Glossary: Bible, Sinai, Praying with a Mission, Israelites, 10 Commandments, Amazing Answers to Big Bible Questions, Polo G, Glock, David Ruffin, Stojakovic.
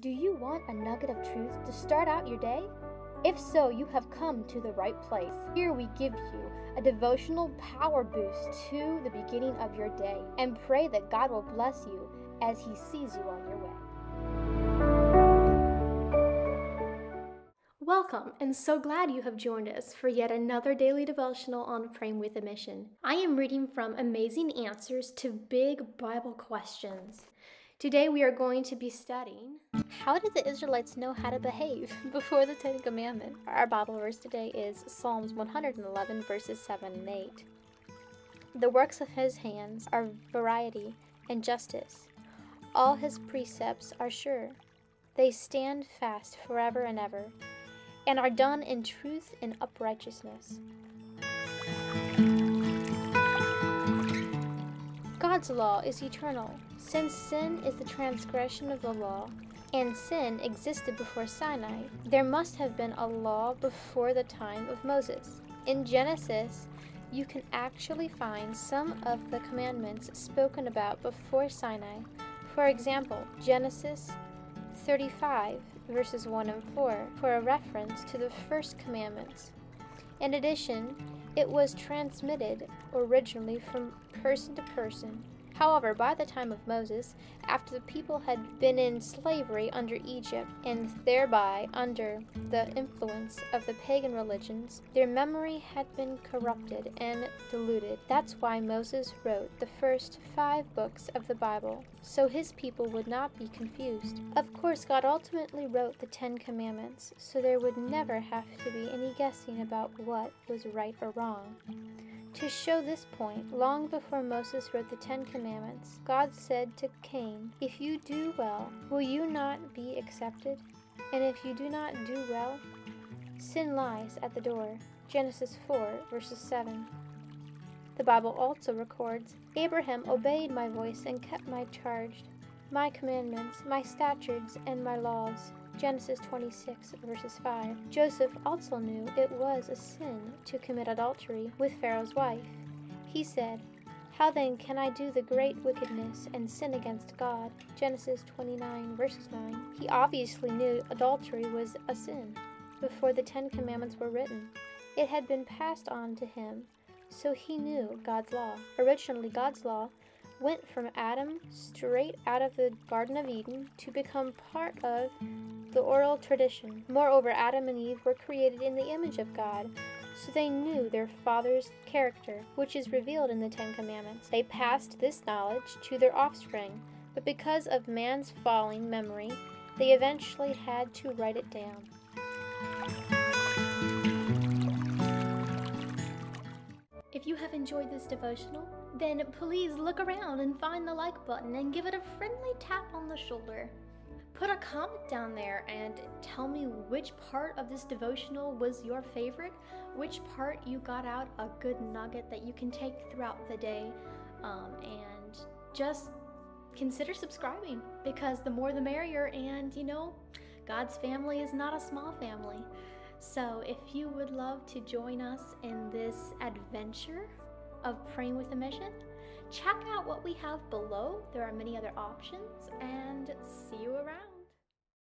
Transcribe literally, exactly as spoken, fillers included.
Do you want a nugget of truth to start out your day? If so, you have come to the right place. Here we give you a devotional power boost to the beginning of your day, and pray that God will bless you as He sees you on your way. Welcome, and so glad you have joined us for yet another daily devotional on Praying with a Mission. I am reading from Amazing Answers to Big Bible Questions. Today we are going to be studying, how did the Israelites know how to behave before the Ten Commandments? Our Bible verse today is Psalms one eleven, verses seven and eight. The works of His hands are variety and justice. All His precepts are sure. They stand fast forever and ever, and are done in truth and uprightness. God's law is eternal. Since sin is the transgression of the law, and sin existed before Sinai, there must have been a law before the time of Moses. In Genesis, you can actually find some of the commandments spoken about before Sinai. For example, Genesis thirty-five, verses one and four, for a reference to the first commandments. In addition, it was transmitted originally from person to person. However, by the time of Moses, after the people had been in slavery under Egypt and thereby under the influence of the pagan religions, their memory had been corrupted and diluted. That's why Moses wrote the first five books of the Bible, so his people would not be confused. Of course, God ultimately wrote the Ten Commandments, so there would never have to be any guessing about what was right or wrong. To show this point, long before Moses wrote the Ten Commandments, God said to Cain, "If you do well, will you not be accepted? And if you do not do well, sin lies at the door." Genesis four, verses seven. The Bible also records, "Abraham obeyed my voice and kept my charge, my commandments, my statutes, and my laws." Genesis twenty-six, verses five. Joseph also knew it was a sin to commit adultery with Pharaoh's wife. He said, "How then can I do the great wickedness and sin against God?" Genesis twenty-nine, verses nine. He obviously knew adultery was a sin before the Ten Commandments were written. It had been passed on to him, so he knew God's law. Originally, God's law went from Adam straight out of the Garden of Eden to become part of the oral tradition. Moreover, Adam and Eve were created in the image of God, so they knew their father's character, which is revealed in the Ten Commandments. They passed this knowledge to their offspring, but because of man's falling memory, they eventually had to write it down. If you have enjoyed this devotional, then please look around and find the like button and give it a friendly tap on the shoulder. Put a comment down there and tell me which part of this devotional was your favorite, which part you got out a good nugget that you can take throughout the day, um, and just consider subscribing, because the more the merrier, and you know, God's family is not a small family. So if you would love to join us in this adventure of Praying with a Mission, check out what we have below. There are many other options, and see you around.